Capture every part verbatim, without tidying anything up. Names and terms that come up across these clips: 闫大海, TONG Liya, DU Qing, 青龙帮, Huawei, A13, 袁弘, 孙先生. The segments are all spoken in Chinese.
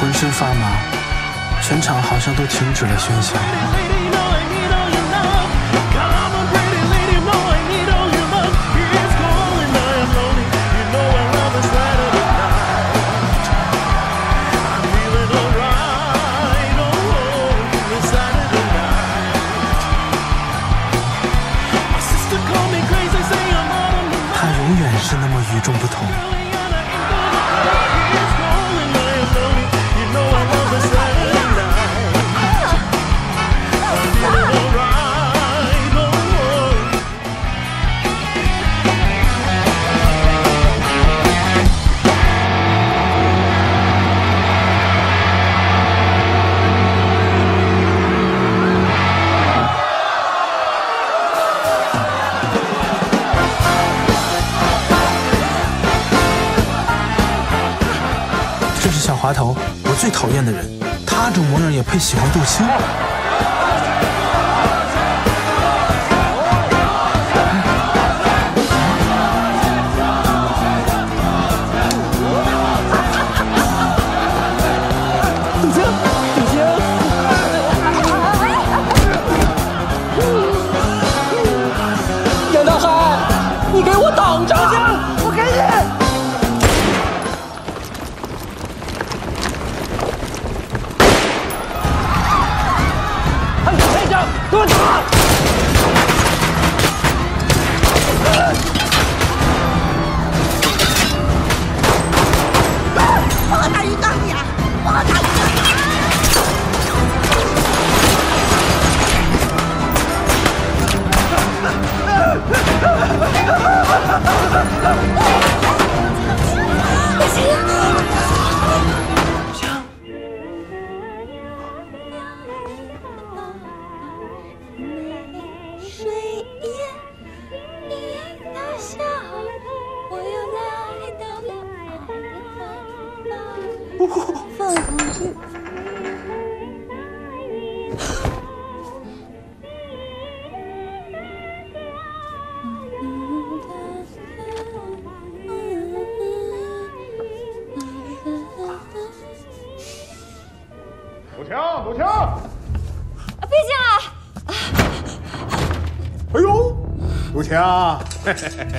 浑身发麻，全场好像都停止了喧嚣。他永远是那么与众不同。 小滑头，我最讨厌的人，他这模样也配喜欢杜鑫？杜鑫，杜鑫，杨大海，你给我等着去！ 给我打！我打鱼缸你啊！我打鱼缸你！不行啊！不行！ 放回去。不停，不停！别进来！哎呦，杜鑫，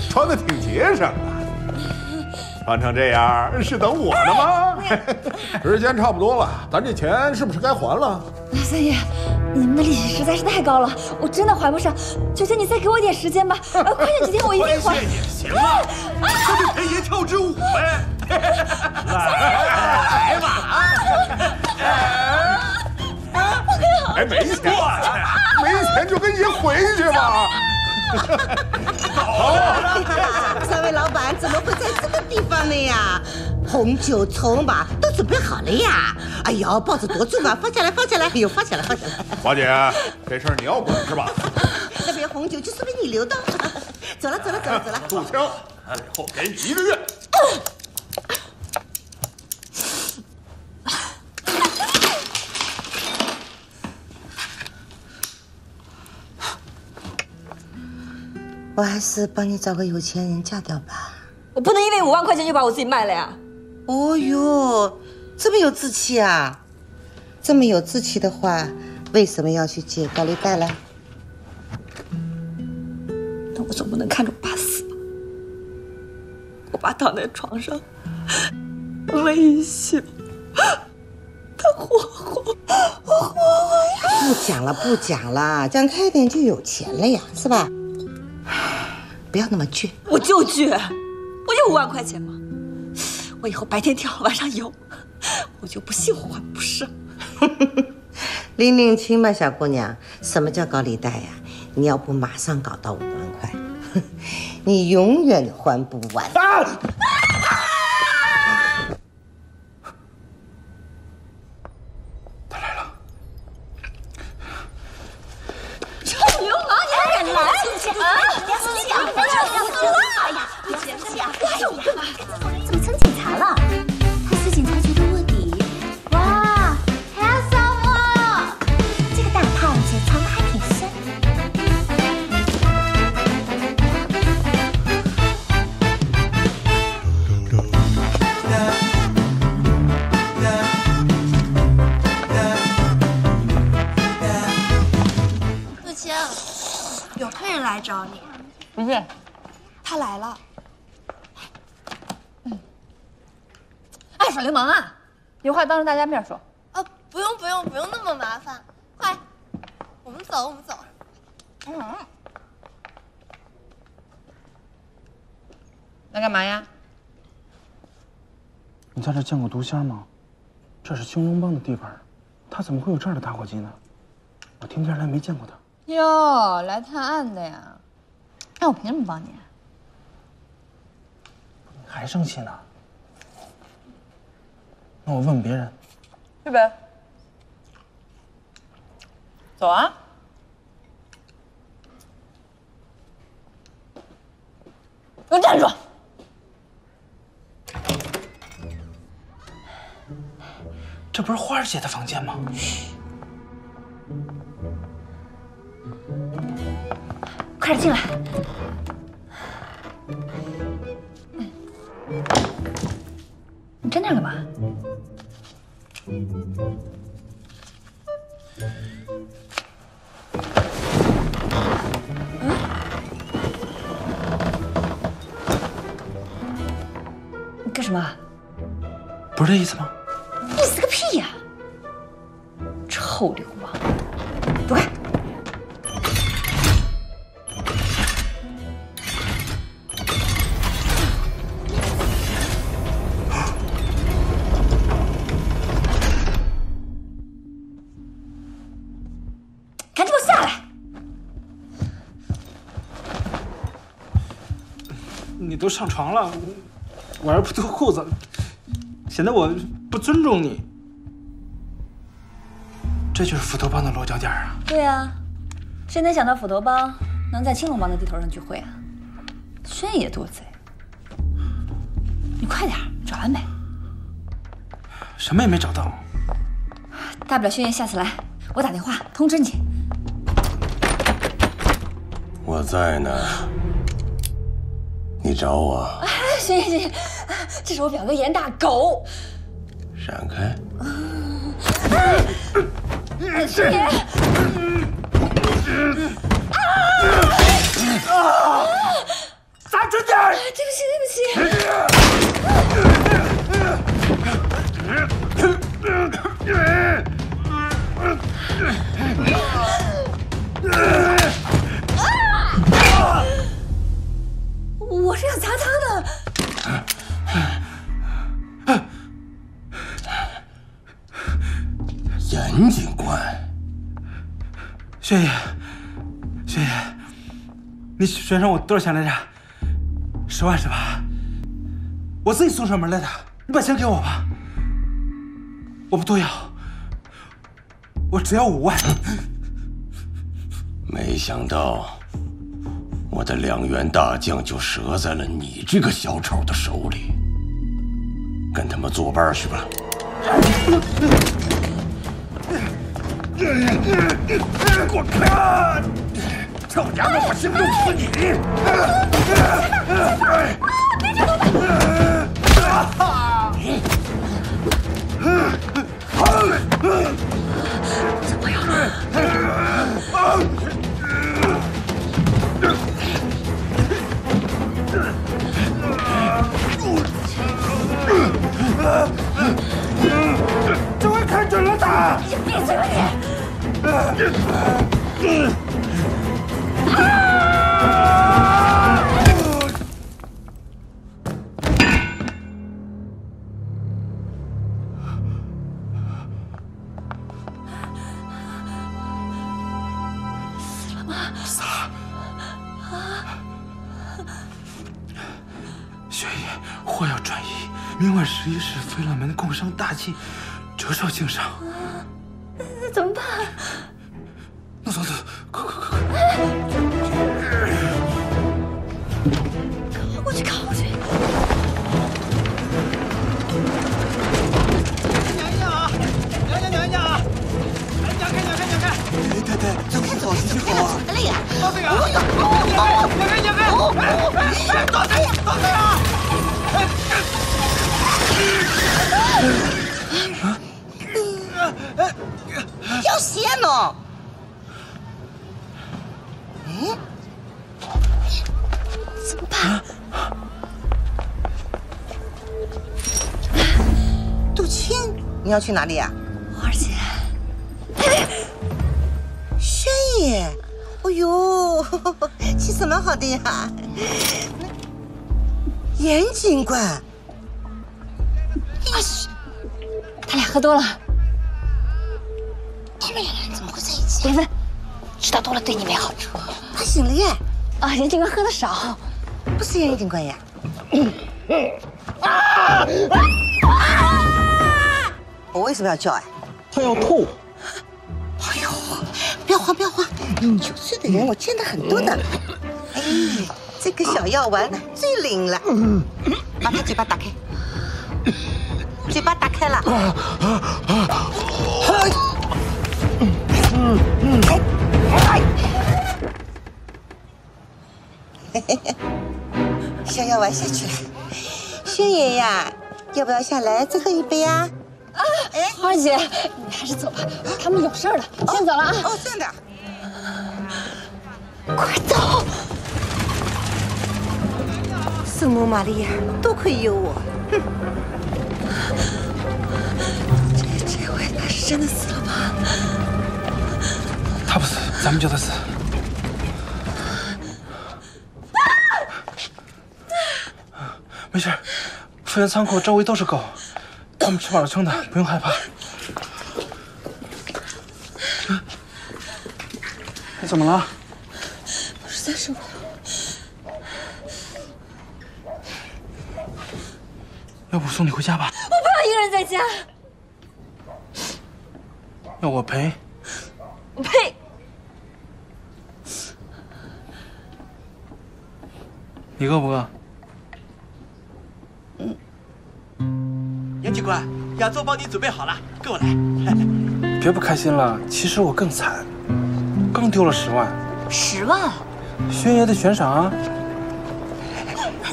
穿的挺节省啊。 穿成这样是等我的吗？时间差不多了，咱这钱是不是该还了？三爷，你们的利息实在是太高了，我真的还不上。求求你再给我点时间吧，快点几天我一定还。谢你，行了，跟着太爷跳支舞呗。来吧啊！哎，没钱，没钱就跟爷回去吧。 好，三位老板怎么会在这个地方呢呀？红酒、葱吧都准备好了呀。哎呦，包子多重啊！放下来，放下来！哎呦，放下来，放下来！华姐，这事儿你要管是吧？那瓶红酒就送给你留的。走了，走了，走了，走了。杜鑫，以后给你一个月。我还是帮你找个有钱人嫁掉吧。我不能因为五万块钱就把我自己卖了呀！哦呦，这么有志气啊！这么有志气的话，为什么要去借高利贷了？但我总不能看着我爸死吧？我爸躺在床上，微笑，他活活，我活活呀！不讲了，不讲了，讲开点就有钱了呀，是吧？ 不要那么倔，我就倔，我就五万块钱嘛。我以后白天跳，晚上游，我就不信我还不上。拎拎清吧，小姑娘，什么叫高利贷呀？你要不马上搞到五万块，你永远还不完。啊来找你。不是，他来了。嗯，哎，耍流氓啊！有话当着大家面说。哦，不用不用不用那么麻烦，快，我们走我们走。嗯。那干嘛呀？你在这见过毒虾吗？这是兴荣帮的地盘，他怎么会有这儿的打火机呢？我天天来没见过他。 哟，来探案的呀？那我凭什么帮你？你还生气呢？那我问问别人。对呗。走啊！给我站住！这不是花儿姐的房间吗？ 快点进来！你站那儿干嘛？嗯？你干什么？不是这意思吗？意思个屁呀！臭流氓！走开！ 都上床了，我还不脱裤子，显得我不尊重你。这就是斧头帮的落脚点啊！对啊，谁能想到斧头帮能在青龙帮的地头上聚会啊？这也多贼！你快点找完没？什么也没找到。大不了薛燕下次来，我打电话通知你。我在呢。 你找我？哎，行行行，这是我表哥严大狗。闪开！是你。啊！砸准点！对不起，对不起。 我是要砸他的，严警官，薛爷，薛爷，你悬赏我多少钱来着？十万是吧？我自己送上门来的，你把钱给我吧，我不多要，我只要五万。没想到。 我的两员大将就折在了你这个小丑的手里，跟他们作伴去吧。滚开！臭娘们，我先弄死你！别动！怎么样？ 这回看准了他！你闭嘴吧你！死了吗？死了！啊！雪姨，祸要转移。 明晚十一时，飞乐门共商大计，折寿敬上。那怎么办？弄走走，快快快快！扛过去，扛过去！娘一下啊！娘一下，娘一下啊！哎，娘开，娘开，娘开！哎，太太，这不好，这不好啊！累呀！到这个！娘开，娘开！哎，到这个，到这个！ 要死呢！嗯，你要去哪里呀、啊？二姐，轩爷，哎呦，气色蛮好的呀。严警官，啊嘘，他俩喝多了。他们两个人怎么会在一起？别问，知道多了对你没好处。他醒了耶。啊，严警官喝的少，不是严警官呀。 啊！我为什么要叫哎？他要吐！哎呦，不要慌，不要慌！九岁的人我见得很多的。哎，这个小药丸最灵了。把他嘴巴打开，嘴巴打开了。嘿嘿嘿。 小药丸下去了，轩爷呀，要不要下来再喝一杯啊？啊，哎，花姐，你还是走吧，他们有事儿了，先走了啊。哦，这样的，快走！圣母玛利亚，多亏有我。哼，这这回他是真的死了吧？他不死，咱们叫他死。 没事，复原仓库周围都是狗，它们吃饱了撑的，不用害怕。你怎么了？我实在受不了。要不我送你回家吧？我不要一个人在家。要我陪？陪。你饿不饿？ 严警官，亚洲帮你准备好了，跟我来。别不开心了，其实我更惨，刚丢了十万。十万？轩爷的悬赏啊。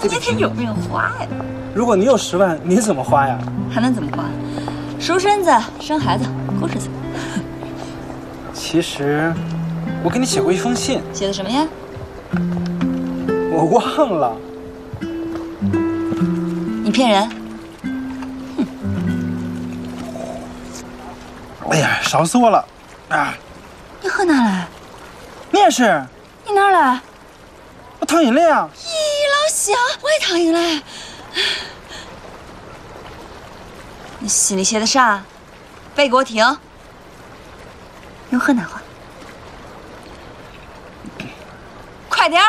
你今天有没有花呀？如果你有十万，你怎么花呀？还能怎么花？赎身子、生孩子、过日子。其实，我给你写过一封信。写的什么呀？我忘了。你骗人。 哎呀，少说了，啊！你喝哪来？面试。你哪来？我唐饮料啊。咦，老乡，我也唐饮料。你心里写的啥？背给我听。用河南话。快点儿。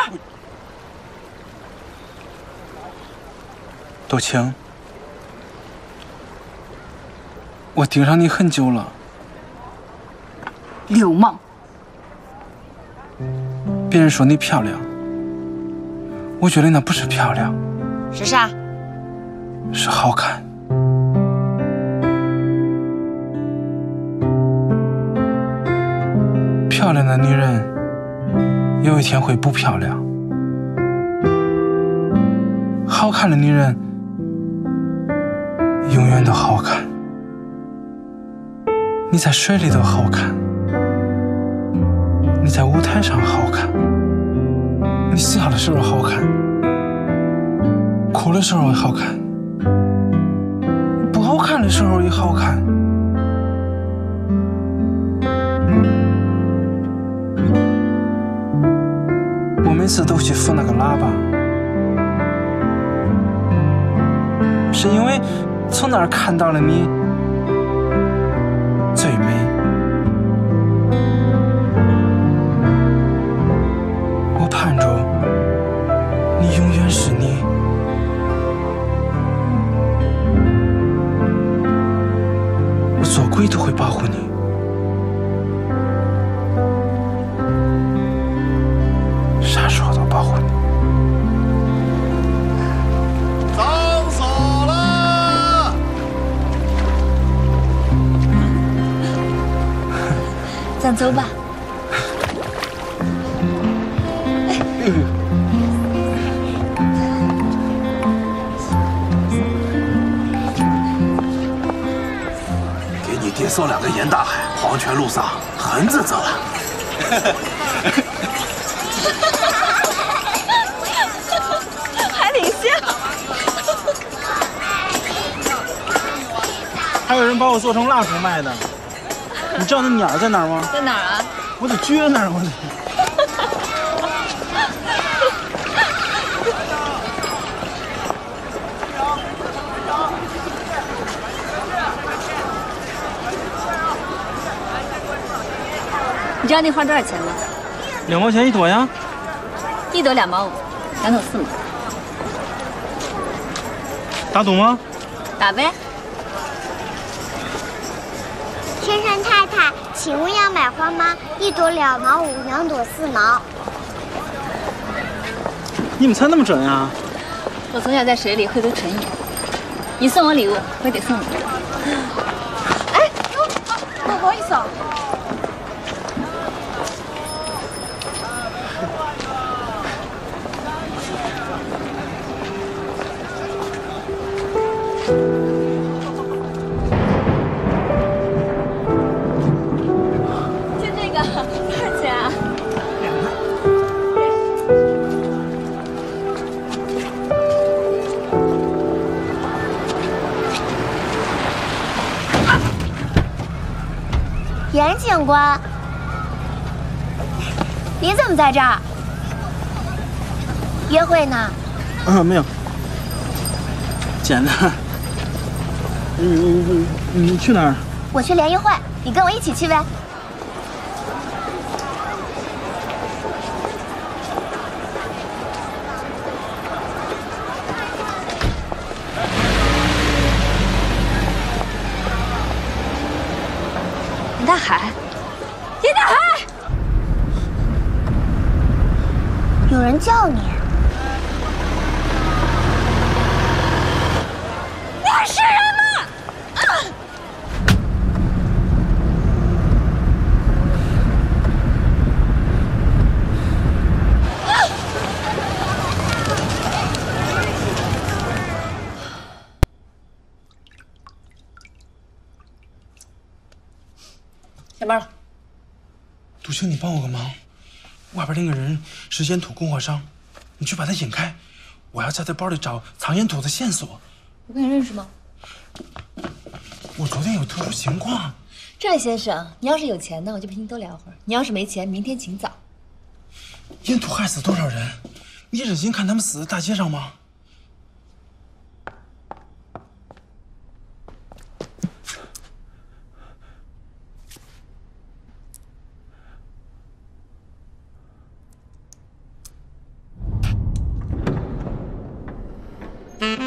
杜晴，我盯上你很久了。 流氓！别人说你漂亮，我觉得那不是漂亮，是啥？是好看。漂亮的女人，有一天会不漂亮；好看的女人，永远都好看。你在水里都好看。 你在舞台上好看，你笑的时候好看，哭的时候也好看，不好看的时候也好看。我每次都去扶那个喇叭，是因为从那儿看到了你最美。 盼着你永远是你，我做鬼都会保护你。啥时候都保护你。上锁了。咱走吧。 给你爹送两个盐大海，黄泉路上横着走啊！还挺像。还有人把我做成蜡烛卖的。你知道那鸟在哪儿吗？在哪儿啊？我得撅那儿，我得。你知道那花多少钱吗？两毛钱一朵呀。一朵两毛五，两朵四毛。打赌吗？打呗。先生太太，请问要买花吗？一朵两毛五，两朵四毛。你们猜那么准啊？我从小在水里会读唇语。你送我礼物，我也得送你。哎，不好意思啊。 严警官，你怎么在这儿？约会呢？啊，没有，简单。你你你去哪儿？我去联谊会，你跟我一起去呗。大海，严大海，有人叫你。那是人吗？啊、下班了，杜兴，你帮我个忙，外边那个人是烟土供货商，你去把他引开，我要在他包里找藏烟土的线索。我跟你认识吗？我昨天有特殊情况。这位先生，你要是有钱呢，我就陪你多聊会儿；你要是没钱，明天请早。烟土害死多少人？你忍心看他们死在大街上吗？ 嗯。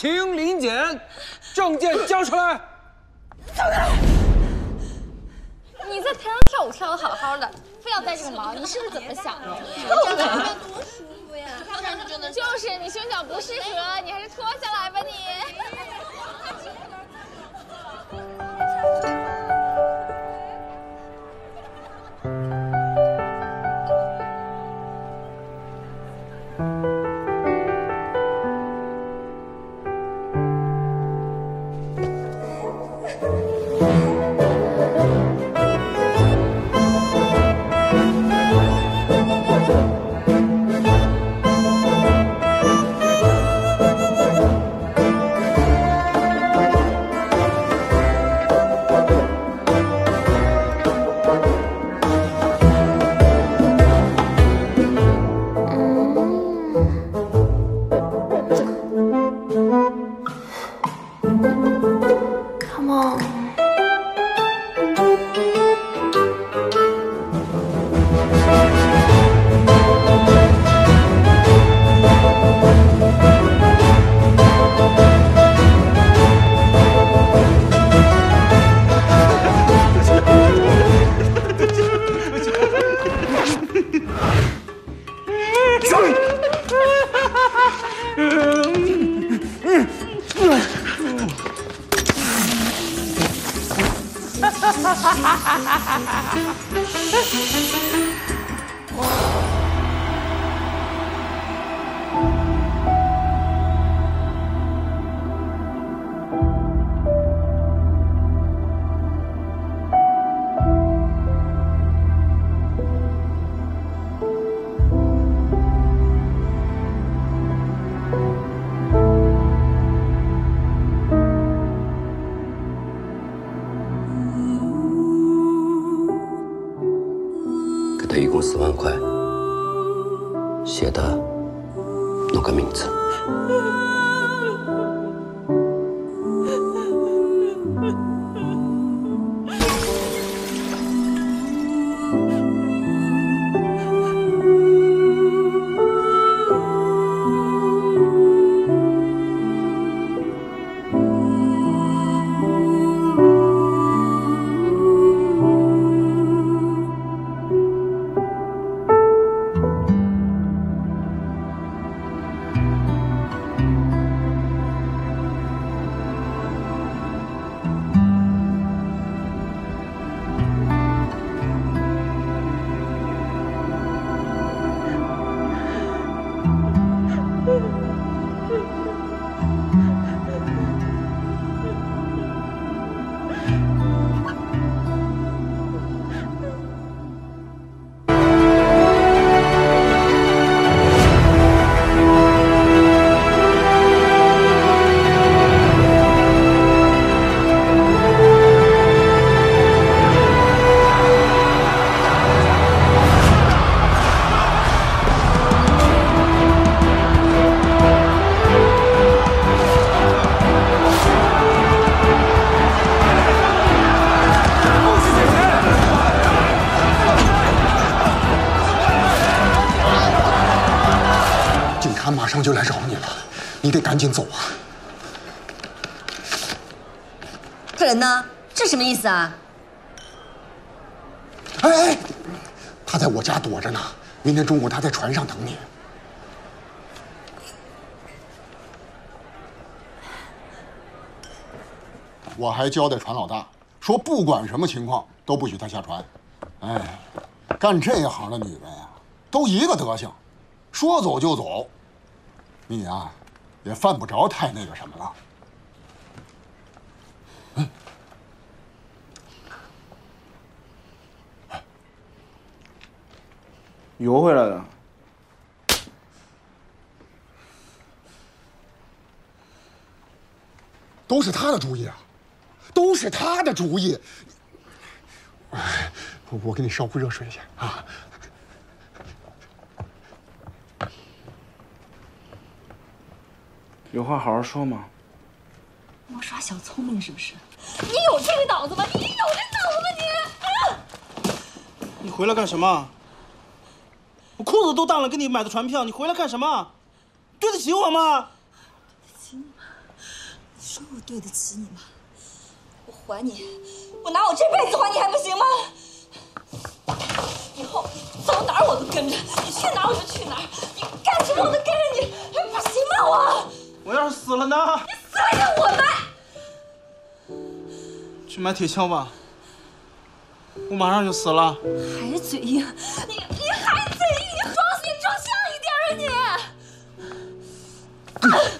情临检，证件交出来！走开！你在台上跳舞跳得好好的，非要戴这个毛，你是不是怎么想的？这样多舒服呀！就是你胸小不适合，你还是脱下来吧你。 赶紧走啊！他人呢？这什么意思啊？哎哎，他在我家躲着呢。明天中午他在船上等你。我还交代船老大，说不管什么情况都不许他下船。哎，干这行的女人啊，都一个德行，说走就走。你啊。 也犯不着太那个什么了。嗯，游回来了。都是他的主意啊，都是他的主意。我给你烧壶热水去啊。 有话好好说嘛！我耍小聪明是不是？你有这个脑子吗？你有这脑子吗你？啊！你回来干什么？我裤子都当了，给你买的船票，你回来干什么？对得起我吗？对得起你吗？说我对得起你吗？我还你，我拿我这辈子还你还不行吗？以后走哪儿我都跟着你，去哪儿我就去哪儿，你干什么我都跟着你，还不行吗我？我要是死了呢？你死了让我埋。去买铁锹吧。 我马上就死了，还是嘴硬，你你还嘴硬，你装死你装像一点啊你！啊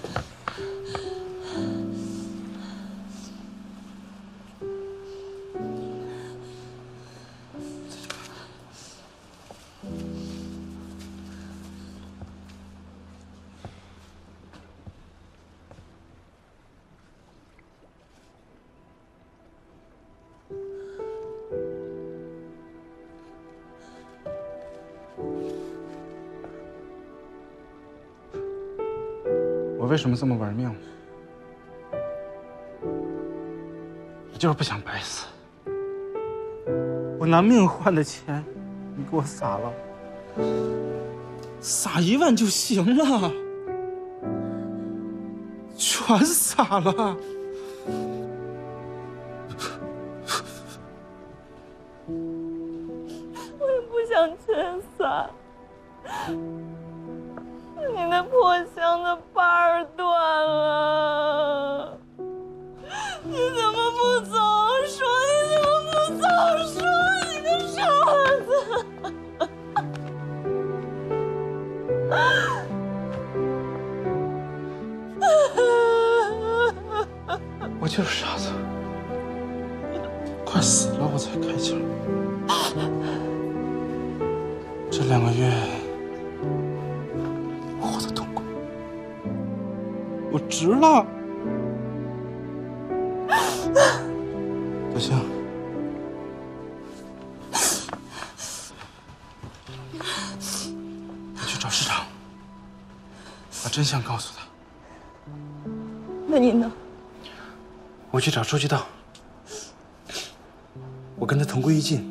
为什么这么玩命？我就是不想白死。我拿命换的钱，你给我撒了，撒一万就行了，全撒了。我也不想全撒。 你那破箱的把儿断了，你怎么不早说？你怎么不早说？你个傻子！我就是傻子，快死了我才开窍。这两个月。 我值了，不行，我去找市长，把真相告诉他。那你呢？我去找周渠道，我跟他同归于尽。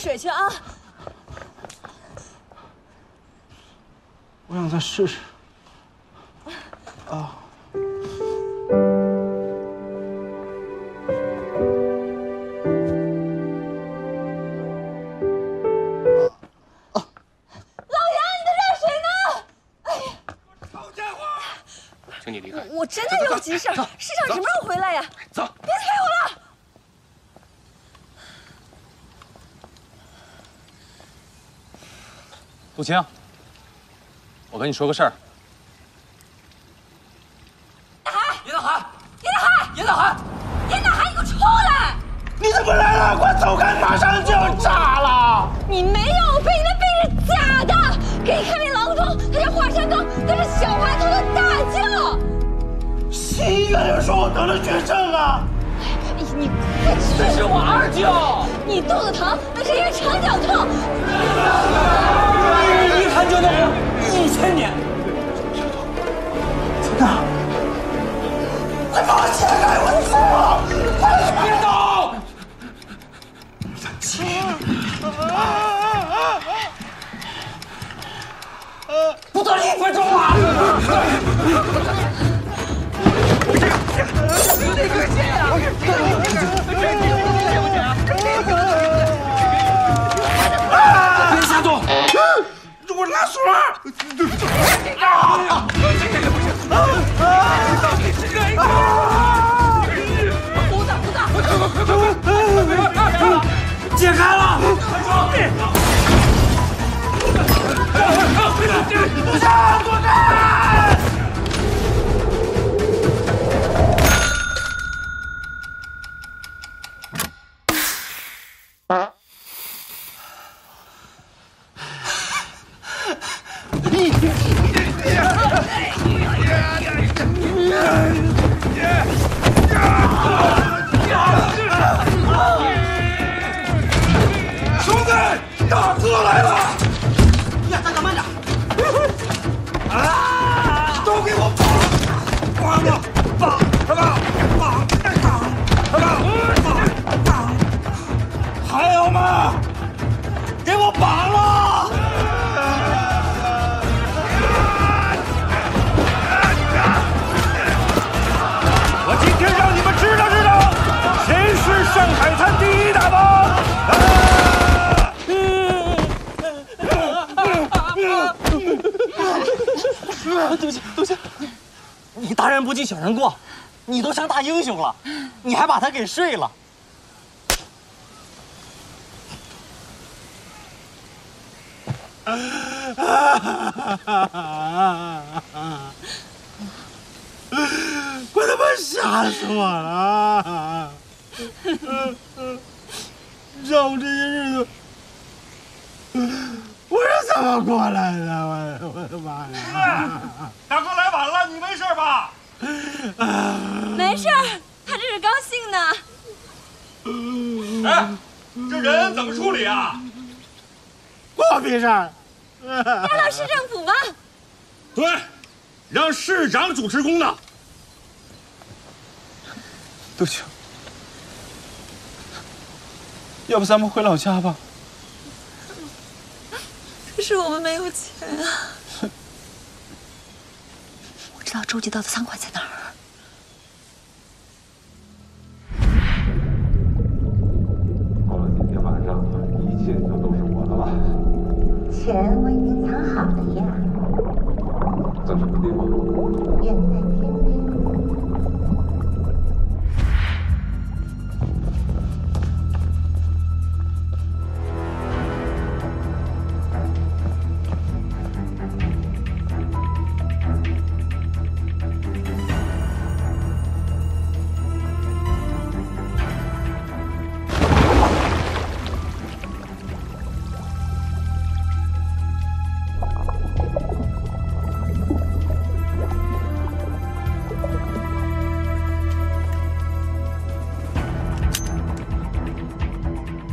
水去啊！我想再试试。啊！老杨，你的热水呢？哎呀！臭家伙！请你离开。我真的有急事，市长什么时候回来呀？走！别催我了。 杜青，我跟你说个事儿。严大海，严大海，严大海，严大海，你给我出来！你怎么来了？快走开！马上就要炸了！你没有病，那病是假的。给你看那郎中，他叫华山刚，他是小孩头的大舅。西医院又说我得了绝症了。你你快去！这是我二舅。你肚子疼，那是因为肠绞痛。 看就那样，一千年。在哪？快把我解开！我走了！别动！不到一分钟了。你个贱啊！别瞎动！ 我拉锁！不计小人过，你都成大英雄了，你还把他给睡了。快他妈吓死我了！让我这些日子，我是怎么过来的？我我的妈呀！大哥来晚了，你没事吧？ 没事儿，他这是高兴呢。哎，这人怎么处理啊？关我屁事儿！押到市政府吧。对，让市长主持公道。对不起，要不咱们回老家吧？可是我们没有钱啊。 不知道周杰到的餐馆在哪儿？ 过了今天晚上，一切就都是我的了。钱我已经藏好了呀。在什么地方？远在天边。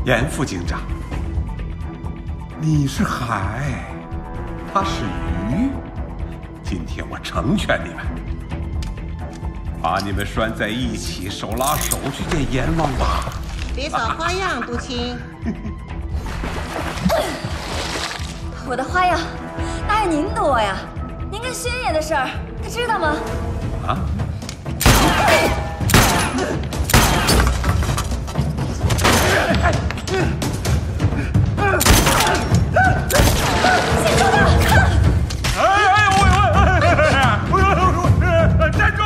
严副警长，你是海，他是鱼。今天我成全你们，把你们拴在一起，手拉手去见阎王吧。别耍花样，杜青。我的花样哪有您多呀？您跟薛爷的事儿，他知道吗？啊？ 站住！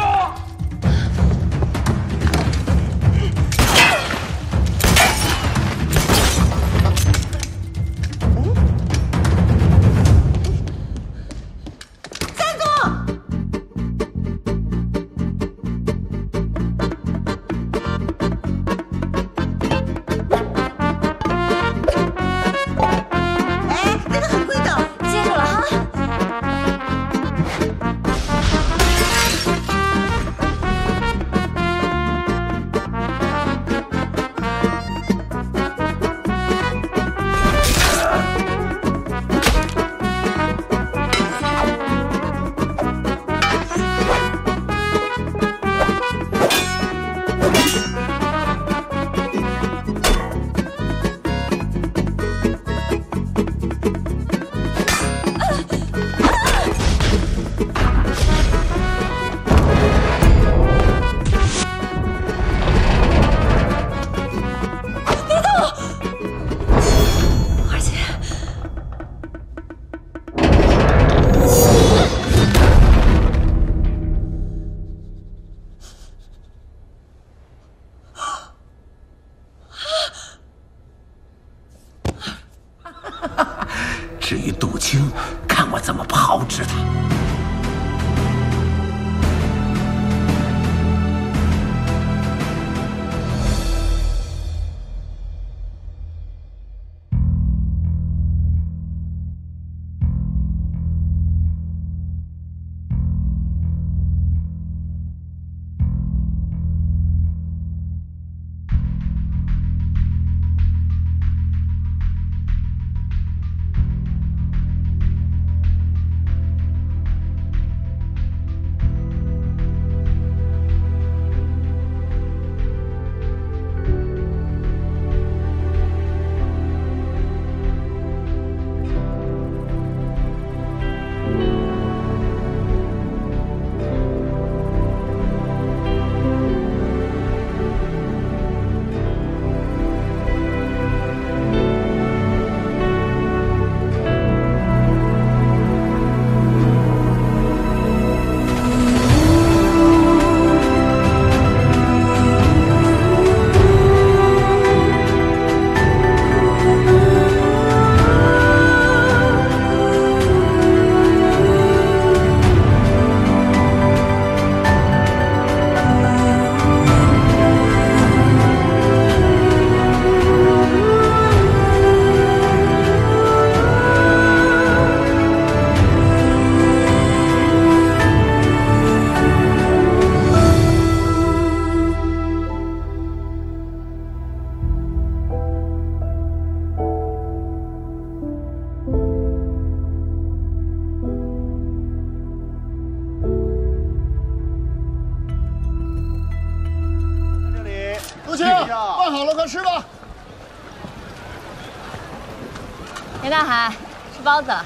呀，拌好了，快吃吧。袁大海，吃包子了。